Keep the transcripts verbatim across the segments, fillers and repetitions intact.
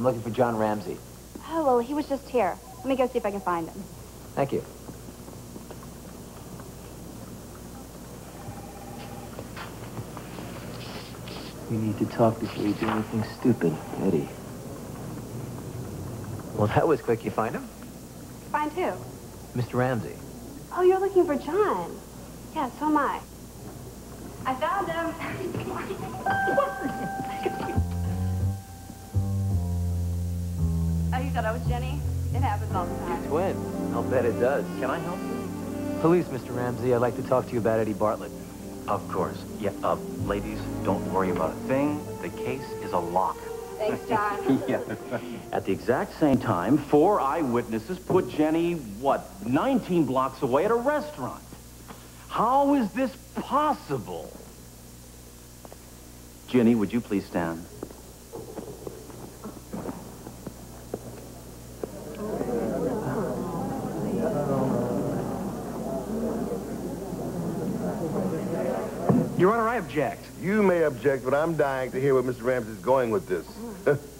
I'm looking for John Ramsey. Oh, well, he was just here. Let me go see if I can find him. Thank you. We need to talk before you do anything stupid, Eddie. Well, that was quick. You find him? Find who? Mister Ramsey. Oh, you're looking for John. Yeah, so am I. I found him. Oh, you thought I was Jenny? It happens all the time. You twin. I'll bet it does. Can I help you? Police, Mister Ramsey. I'd like to talk to you about Eddie Bartlett. Of course. Yeah, uh, ladies, don't worry about a thing. The case is a lock. Thanks, John. Yeah. At the exact same time, four eyewitnesses put Jenny, what, nineteen blocks away at a restaurant. How is this possible? Jenny, would you please stand? Your Honor, I object. You may object, but I'm dying to hear where Mister Ramsey's going with this.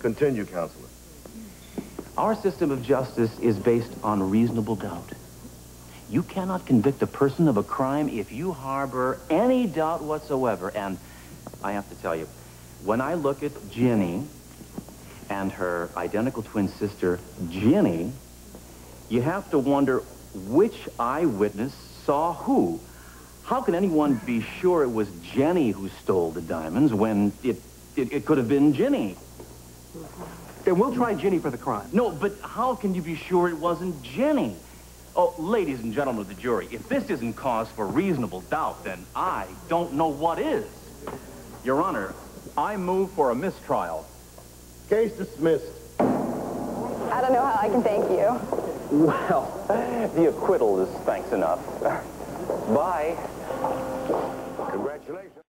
Continue, Counselor. Our system of justice is based on reasonable doubt. You cannot convict a person of a crime if you harbor any doubt whatsoever. And I have to tell you, when I look at Jenny and her identical twin sister, Jenny, you have to wonder which eyewitness saw who. How can anyone be sure it was Jenny who stole the diamonds when it, it, it could have been Jenny? Then we'll try Jenny for the crime. No, but how can you be sure it wasn't Jenny? Oh, ladies and gentlemen of the jury, if this isn't cause for reasonable doubt, then I don't know what is. Your Honor, I move for a mistrial. Case dismissed. I don't know how I can thank you. Well, the acquittal is thanks enough. Bye. Congratulations.